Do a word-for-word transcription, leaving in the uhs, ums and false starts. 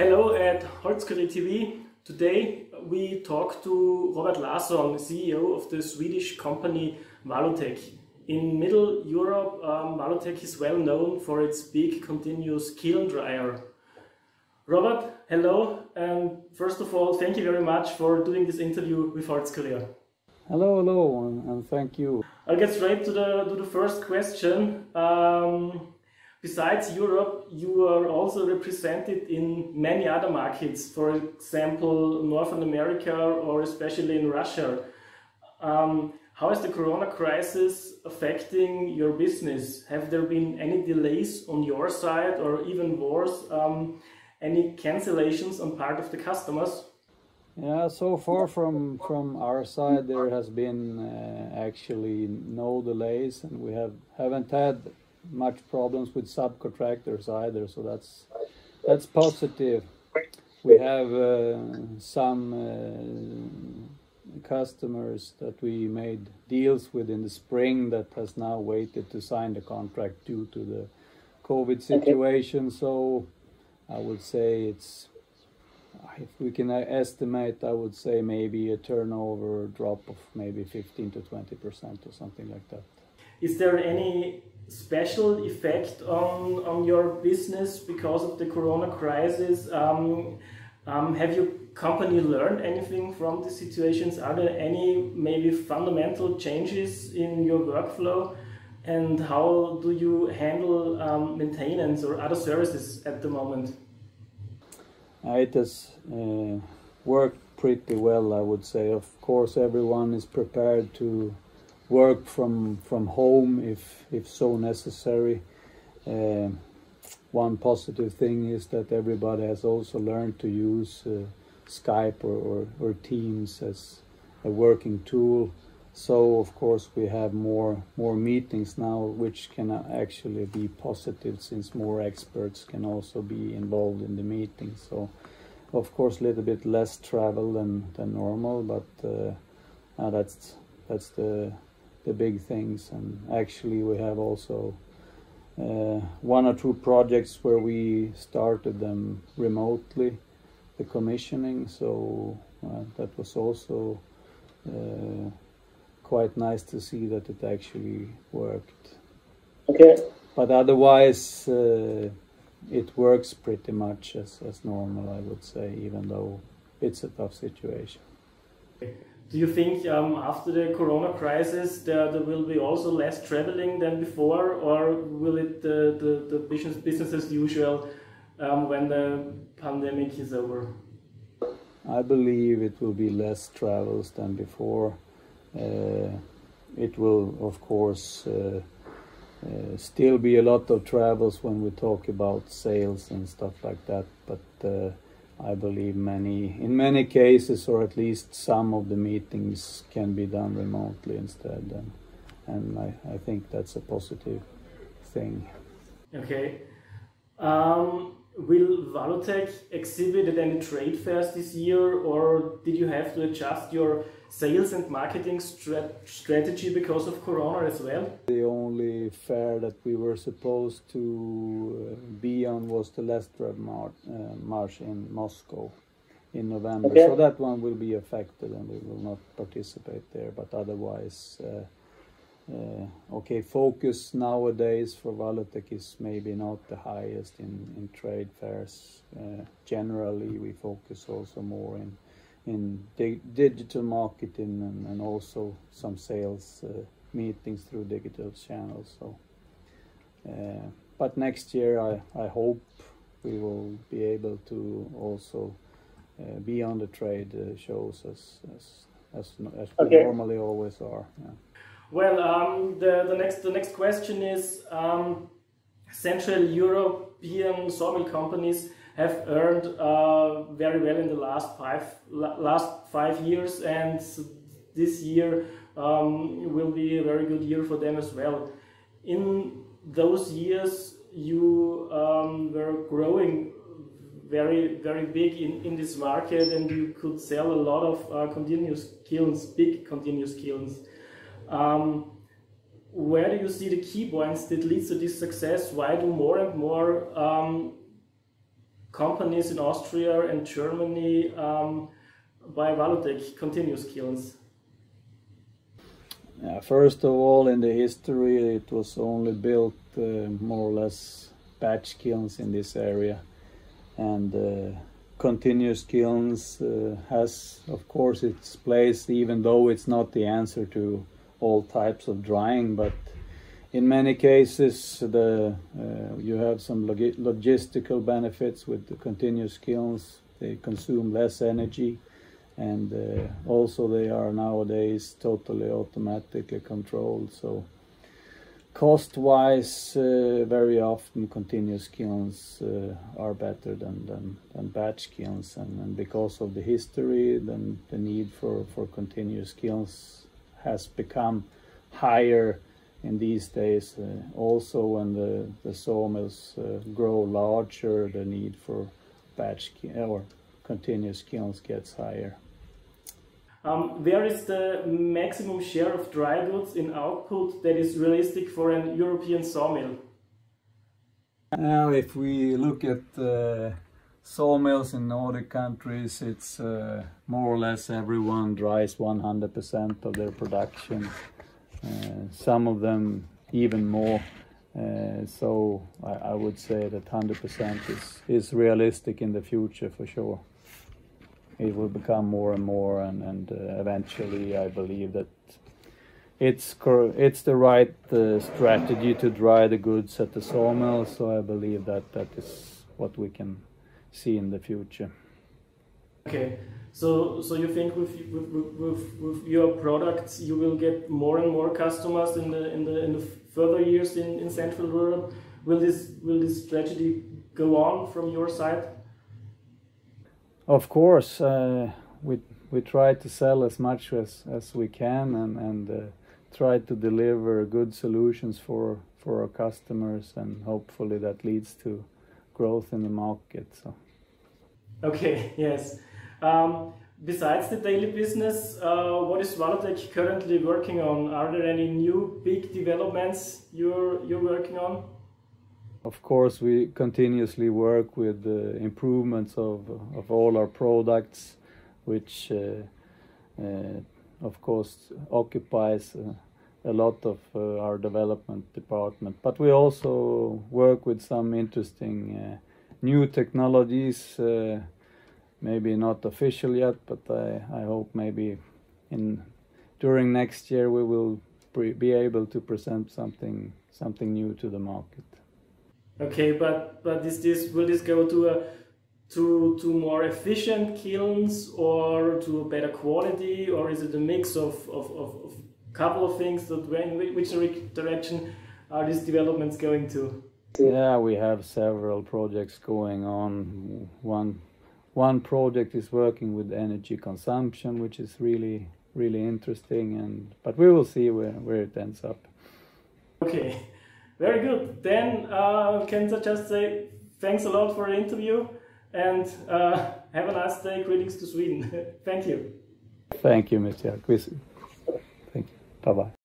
Hello at Holzkorea T V. Today we talk to Robert Larson, C E O of the Swedish company Malutek. In Middle Europe, um, Malutek is well known for its big continuous kiln dryer. Robert, hello, and first of all, thank you very much for doing this interview with Holzkorea. Hello, hello, and thank you. I'll get straight to the, to the first question. Um, Besides Europe, you are also represented in many other markets, for example, North America or especially in Russia. Um, how is the corona crisis affecting your business? Have there been any delays on your side or even worse, um, any cancellations on part of the customers? Yeah, so far from, from our side, there has been uh, actually no delays, and we have, haven't had much problems with subcontractors either, so that's that's positive. We have uh, some uh, customers that we made deals with in the spring that has now waited to sign the contract due to the COVID situation. Okay. So I would say it's, if we can estimate, I would say maybe a turnover drop of maybe fifteen to twenty percent or something like that. Is there any special effect on, on your business because of the corona crisis? Um, um, have your company learned anything from the situations? Are there any maybe fundamental changes in your workflow? And how do you handle um, maintenance or other services at the moment? It has uh, worked pretty well, I would say. Of course, everyone is prepared to work from from home if if so necessary. Uh, one positive thing is that everybody has also learned to use uh, Skype or, or or Teams as a working tool. So of course we have more more meetings now, which can actually be positive since more experts can also be involved in the meeting. So of course a little bit less travel than than normal, but uh, uh, that's that's the the big things. And actually we have also uh, one or two projects where we started them remotely, the commissioning, so uh, that was also uh, quite nice to see that it actually worked. Okay. But otherwise uh, it works pretty much as, as normal, I would say, even though it's a tough situation. Okay. Do you think um, after the corona crisis there, there will be also less traveling than before, or will it the, the, the business, business as usual um, when the pandemic is over? I believe it will be less travels than before. Uh, it will of course uh, uh, still be a lot of travels when we talk about sales and stuff like that, but uh, I believe many, in many cases, or at least some of the meetings can be done remotely instead, and, and I, I think that's a positive thing. Okay. Um, will Valutec exhibit at any trade fairs this year, or did you have to adjust your sales and marketing stra strategy because of Corona as well? The only fair that we were supposed to be on was the Lestro Mar uh, March in Moscow in November. Okay. So that one will be affected and we will not participate there, but otherwise, uh, uh, okay, focus nowadays for Valutec is maybe not the highest in, in trade fairs. Uh, generally, we focus also more in in di digital marketing and, and also some sales uh, meetings through digital channels. So, uh, but next year I, I hope we will be able to also uh, be on the trade uh, shows as, as, as, as okay. we normally always are. Yeah. Well, um, the, the, next, the next question is, um, Central European sawmill companies have earned uh, very well in the last five last five years, and this year um, will be a very good year for them as well. In those years, you um, were growing very very big in in this market, and you could sell a lot of uh, continuous kilns, big continuous kilns. Um, where do you see the key points that leads to this success? Why do more and more um, companies in Austria and Germany um, by Valutec continuous kilns? Yeah, first of all, in the history it was only built uh, more or less batch kilns in this area, and uh, continuous kilns uh, has of course its place, even though it's not the answer to all types of drying. But in many cases, the, uh, you have some log logistical benefits with the continuous kilns. They consume less energy, and uh, also they are nowadays totally automatically controlled. So cost-wise, uh, very often continuous kilns uh, are better than, than, than batch kilns. And, and because of the history, then the need for, for continuous kilns has become higher in these days. Uh, also, when the, the sawmills uh, grow larger, the need for batch or continuous kilns gets higher. Um, where is the maximum share of dry goods in output that is realistic for an European sawmill? Now, if we look at uh, sawmills in Nordic countries, it's uh, more or less everyone dries one hundred percent of their production. Uh, some of them even more, uh, so I, I would say that one hundred percent is, is realistic in the future for sure. It will become more and more, and, and uh, eventually I believe that it's, it's the right uh, strategy to dry the goods at the sawmill, so I believe that that is what we can see in the future. Okay. So, so you think with, with, with, with your products you will get more and more customers in the in the in the further years in, in Central Europe? Will this will this strategy go on from your side? Of course, uh, we we try to sell as much as as we can, and and uh, try to deliver good solutions for for our customers, and hopefully that leads to growth in the market. So. Okay. Yes. Um, besides the daily business, uh, what is Valutec currently working on? Are there any new big developments you're, you're working on? Of course, we continuously work with the improvements of, of all our products, which uh, uh, of course occupies uh, a lot of uh, our development department. But we also work with some interesting uh, new technologies, uh, maybe not official yet, but I, I hope maybe in during next year we will pre be able to present something something new to the market. Okay, but but is this will this go to a to to more efficient kilns, or to a better quality, or is it a mix of of of a couple of things? That when which direction are these developments going to? Yeah, we have several projects going on. One. One project is working with energy consumption, which is really, really interesting, and but we will see where, where it ends up. Okay, very good. Then uh, can I just say thanks a lot for the interview, and uh, have a nice day. Greetings to Sweden. Thank you. Thank you, Mister Quissi. Thank you. Bye-bye.